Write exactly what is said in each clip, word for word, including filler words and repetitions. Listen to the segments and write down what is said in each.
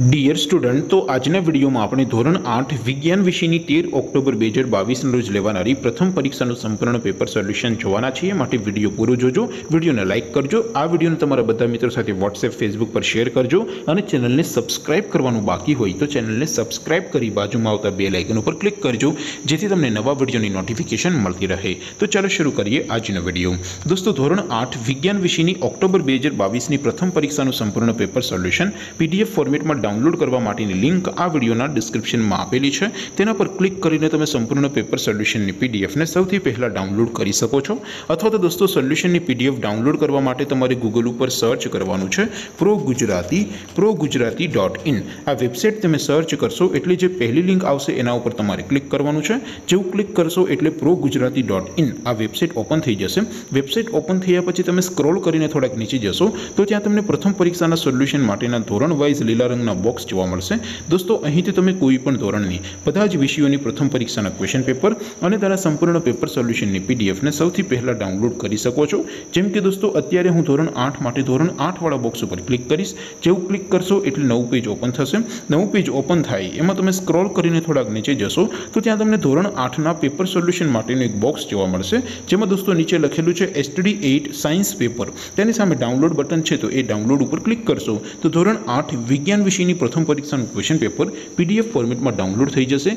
Dear student, तो आजना video में आपणे धोरण आठ विज्ञान विषयनी तेर ऑक्टोबर बेहजार बावीस रोज लेवानारी प्रथम परीक्षानुं संपूर्ण पेपर सोल्यूशन जोवाना छे। माटे विडियो पूरो जोजो, विडियो ने लाइक करजो, आ विडियो ने तमारा बधा मित्रों साथे व्हाट्सएप फेसबुक पर शेर करजो अने चेनल ने सब्सक्राइब करवानुं बाकी होय तो चेनल ने सब्सक्राइब करी बाजुमां आवता बेल आइकन उपर क्लिक करजो जेथी तमने नवा विडियोनी नोटिफिकेशन मळती रहे। तो चलो शुरू करिए आजनो विडियो। दोस्तों, धोरण आठ विज्ञान विषयनी ऑक्टोबर बेहजार बावीस नी प्रथम परीक्षानुं संपूर्ण पेपर सोल्यूशन पीडीएफ फॉर्मेट में डाउनलोड करवा माटेनी लिंक आ विडियोना डिस्क्रिप्शन में आपेली छे। तेना पर क्लिक करीने तमे संपूर्ण पेपर सोल्यूशननी पीडीएफ ने सौथी पहला डाउनलोड करी सको छो। अथवा तो दोस्तों, सोल्यूशननी पीडीएफ डाउनलोड करवा माटे तमारे गूगल पर सर्च करवानुं छे pro Gujarati pro Gujarati dot in. आ वेबसाइट तमे सर्च करशो एटले जे पहली लिंक आवशे एना उपर तमारे क्लिक करवानुं छे। जेवुं क्लिक करशो एटले प्रो गुजराती डॉट इन आ वेबसाइट ओपन थई जशे। वेबसाइट ओपन थया पछी तमे स्क्रॉल करीने थोड़ाक नीचे जशो तो त्यां तमने प्रथम परीक्षाना सोल्यूशन माटेना धोरण वाइज लीला रंगना बॉक्स जोवा मळशे। दोस्तों, અહીંથી તમે કોઈ પણ ધોરણની બધા જ વિષયોની પ્રથમ પરીક્ષાના ક્વેશ્ચન પેપર અને તેના સંપૂર્ણ પેપર સોલ્યુશનની પીડીએફ ને સૌથી પહેલા ડાઉનલોડ કરી શકો છો। જેમ કે દોસ્તો, અત્યારે હું ધોરણ આઠ માટે ધોરણ આઠ વાળા બોક્સ ઉપર ક્લિક કરીશ। જેવું ક્લિક કરશો એટલે નવું પેજ ઓપન થશે। નવું પેજ ઓપન થાય એમાં તમે સ્ક્રોલ કરીને થોડાક નીચે જશો તો ત્યાં તમને ધોરણ આઠ ના પેપર સોલ્યુશન માટેનું એક બોક્સ જોવા મળશે, જેમાં દોસ્તો નીચે લખેલું છે એસ ટી ડી આઠ સાયન્સ પેપર। તેની સામે ડાઉનલોડ બટન છે તો એ ડાઉનલોડ ઉપર ક્લિક કરશો તો ધોરણ આઠ વિજ્ઞાન વિષય प्रथम परीक्षा क्वेश्चन पेपर पीडीएफ फॉर्मेट में डाउनलॉड थी जैसे।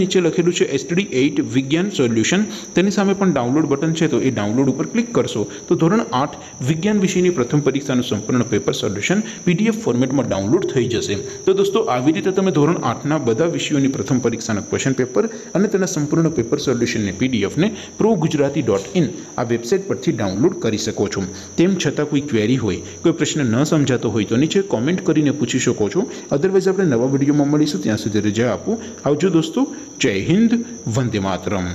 नीचे लखेलू है एस टी डी आठ विज्ञान सोल्यूशन। डाउनलॉड बटन है तो ये डाउनलॉड पर क्लिक करशो तो धोरण आठ विज्ञान विषय की प्रथम परीक्षा संपूर्ण पेपर सोल्यूशन पीडीएफ फॉर्मेट में डाउनलॉड थी जैसे। तो दोस्तों, आ रीते तब धोरण आठ बधा विषयों की प्रथम परीक्षा क्वेश्चन पेपर और संपूर्ण पेपर सोल्यूशन ने पीडीएफ ने प्रो गुजराती डॉट इन आ वेबसाइट पर डाउनलॉड कर सको। तेम छतां कोई क्वेरी होय, कोई प्रश्न न समझाता हो तो नीचे कॉमेंट कर पूछी सको। अदरवाइज आपणे नवा विडियो में मळीशुं, त्यां सुधी रजा आपो। आवजो दोस्तों, जय हिंद, वंदे मातरम।